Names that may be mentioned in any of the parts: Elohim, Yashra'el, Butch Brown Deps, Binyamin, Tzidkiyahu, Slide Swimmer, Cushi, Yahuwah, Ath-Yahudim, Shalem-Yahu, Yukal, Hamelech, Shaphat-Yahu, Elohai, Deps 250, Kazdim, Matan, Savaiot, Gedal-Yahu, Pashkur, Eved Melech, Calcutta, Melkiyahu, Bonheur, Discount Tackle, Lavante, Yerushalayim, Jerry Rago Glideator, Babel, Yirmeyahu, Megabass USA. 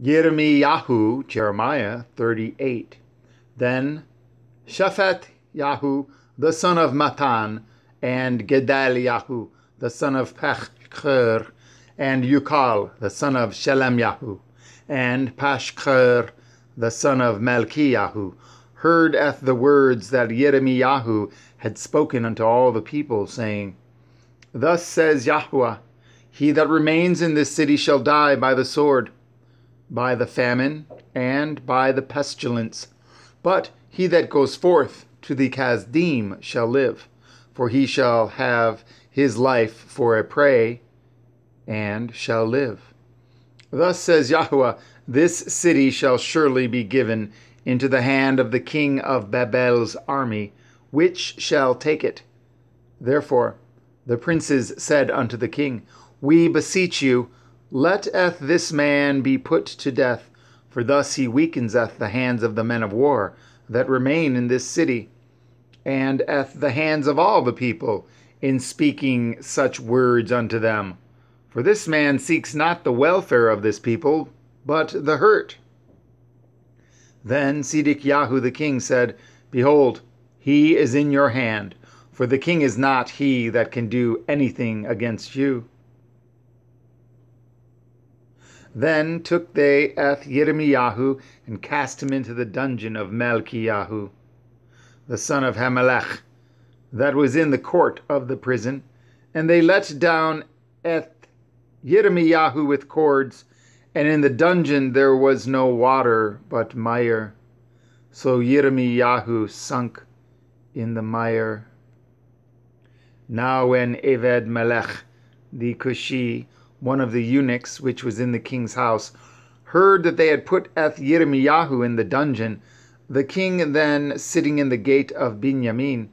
Yirmeyahu, Jeremiah 38. Then Shaphat-Yahu, the son of Matan, and Gedal-Yahu, the son of Pashkur, and Yukal, the son of Shalem-Yahu, and Pashkur, the son of Melkiyahu, heard at the words that Yirmeyahu had spoken unto all the people, saying, Thus says Yahuwah, He that remains in this city shall die by the sword, by the famine, and by the pestilence. But he that goes forth to the Kazdim shall live, for he shall have his life for a prey, and shall live. Thus says Yahuwah, This city shall surely be given into the hand of the king of Babel's army, which shall take it. Therefore the princes said unto the king, We beseech you, Let this man be put to death, for thus he weakeneth the hands of the men of war that remain in this city, and at the hands of all the people, in speaking such words unto them. For this man seeks not the welfare of this people, but the hurt. Then Tzidkiyahu the king said, Behold, he is in your hand, for the king is not he that can do anything against you. Then took they Yirmeyahu, and cast him into the dungeon of Melkiyahu, the son of Hamelech, that was in the court of the prison. And they let down Yirmeyahu with cords, and in the dungeon there was no water but mire. So Yirmeyahu sunk in the mire. Now when Eved Melech, the Cushi, one of the eunuchs which was in the king's house, heard that they had put Yirmeyahu in the dungeon, the king then sitting in the gate of Binyamin,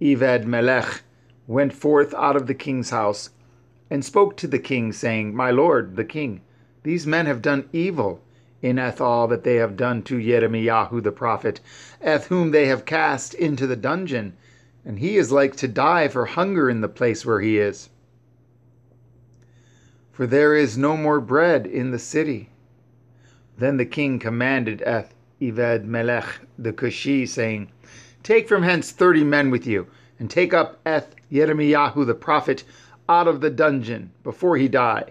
Eved Melech, went forth out of the king's house, and spoke to the king, saying, My lord, the king, these men have done evil in all that they have done to Yirmeyahu the prophet, whom they have cast into the dungeon, and he is like to die for hunger in the place where he is. For there is no more bread in the city. Then the king commanded Eved Melech the Cushi, saying, Take from hence 30 men with you, and take up Yirmeyahu the prophet out of the dungeon, before he die.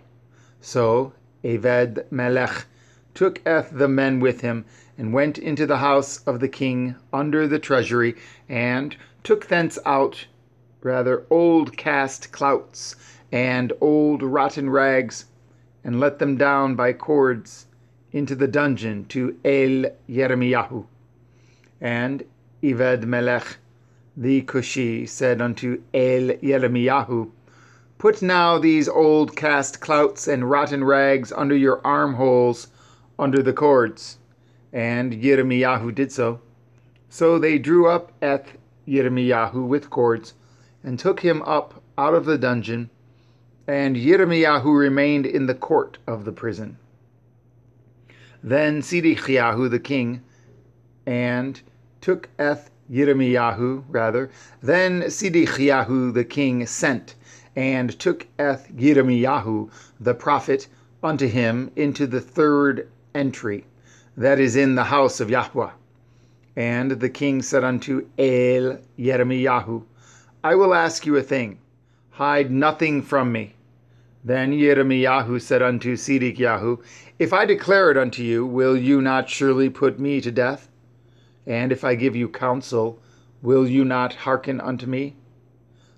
So Eved Melech took the men with him, and went into the house of the king under the treasury, and took thence out old cast clouts, and old rotten rags, and let them down by cords into the dungeon to Yirmeyahu. And Eved Melech the Cushi said unto Yirmeyahu, Put now these old cast clouts and rotten rags under your armholes under the cords. And Yirmeyahu did so. So they drew up Yirmeyahu with cords, and took him up out of the dungeon, and Yirmeyahu remained in the court of the prison. Then Tzidkiyahu the king took Then Tzidkiyahu the king sent, and took Yirmeyahu the prophet unto him into the third entry, that is in the house of Yahuwah. And the king said unto Yirmeyahu, I will ask you a thing, hide nothing from me. Then Yirmeyahu said unto Tzidkiyahu, If I declare it unto you, will you not surely put me to death? And if I give you counsel, will you not hearken unto me?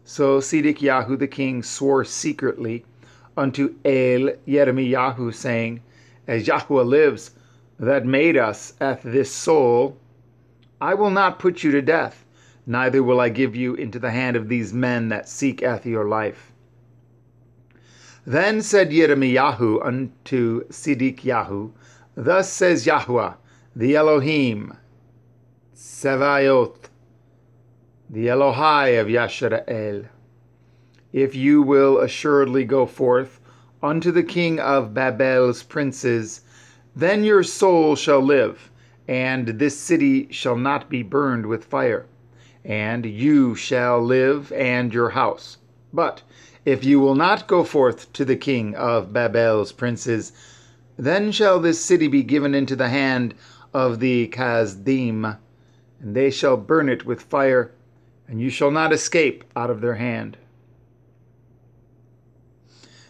So Tzidkiyahu the king swore secretly unto Yirmeyahu, saying, As Yahuwah lives, that made us this soul, I will not put you to death, neither will I give you into the hand of these men that seek your life. Then said Yirmeyahu unto Tzidkiyahu, Thus says Yahuwah, the Elohim, Savaiot, the Elohai of Yashra'el, If you will assuredly go forth unto the king of Babel's princes, then your soul shall live, and this city shall not be burned with fire, and you shall live and your house. But if you will not go forth to the king of Babel's princes, Then shall this city be given into the hand of the Kazdim, and they shall burn it with fire, and you shall not escape out of their hand.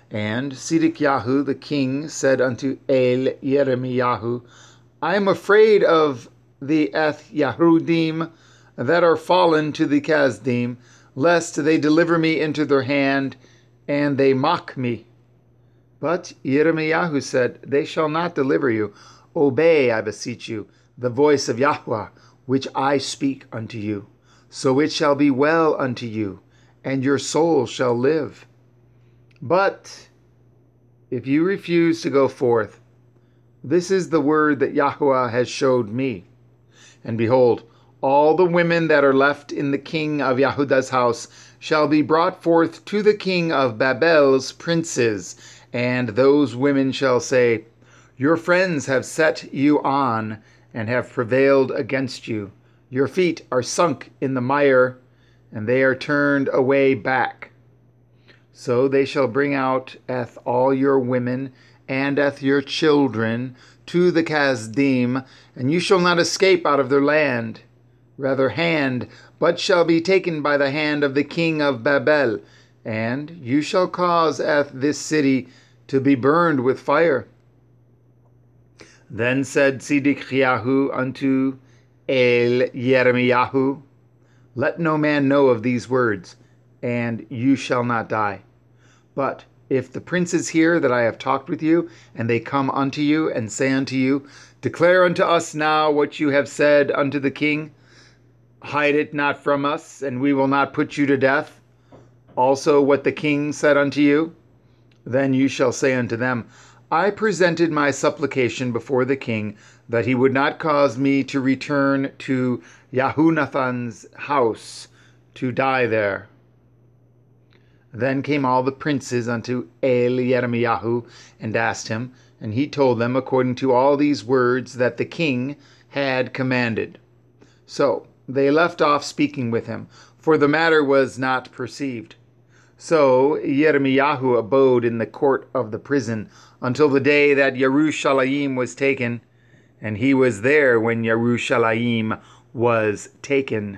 And Tzidkiyahu the king said unto El Yirmeyahu, I am afraid of the Ath-Yahudim that are fallen to the Kazdim, lest they deliver me into their hand, and they mock me. But Yirmeyahu said, They shall not deliver you. Obey, I beseech you, the voice of Yahuwah, which I speak unto you. So it shall be well unto you, and your soul shall live. But if you refuse to go forth, this is the word that Yahuwah has showed me. And behold, all the women that are left in the king of Yehuda's house shall be brought forth to the king of Babel's princes, and those women shall say, Your friends have set you on, and have prevailed against you. Your feet are sunk in the mire, and they are turned away back. So they shall bring out eth all your women, and eth your children, to the Kazdim, and you shall not escape out of their land. Rather hand, but shall be taken by the hand of the king of Babel, and you shall cause this city to be burned with fire. Then said Tzidkiyahu unto El Yirmeyahu, Let no man know of these words, and you shall not die. But if the princes hear that I have talked with you, and they come unto you, and say unto you, Declare unto us now what you have said unto the king, Hide it not from us, and we will not put you to death. Also what the king said unto you, then you shall say unto them, I presented my supplication before the king, that he would not cause me to return to Yehonathan's house, to die there. Then came all the princes unto El Yirmeyahu, and asked him, and he told them according to all these words that the king had commanded. So they left off speaking with him, for the matter was not perceived. So Yirmeyahu abode in the court of the prison until the day that Yerushalayim was taken, and he was there when Yerushalayim was taken.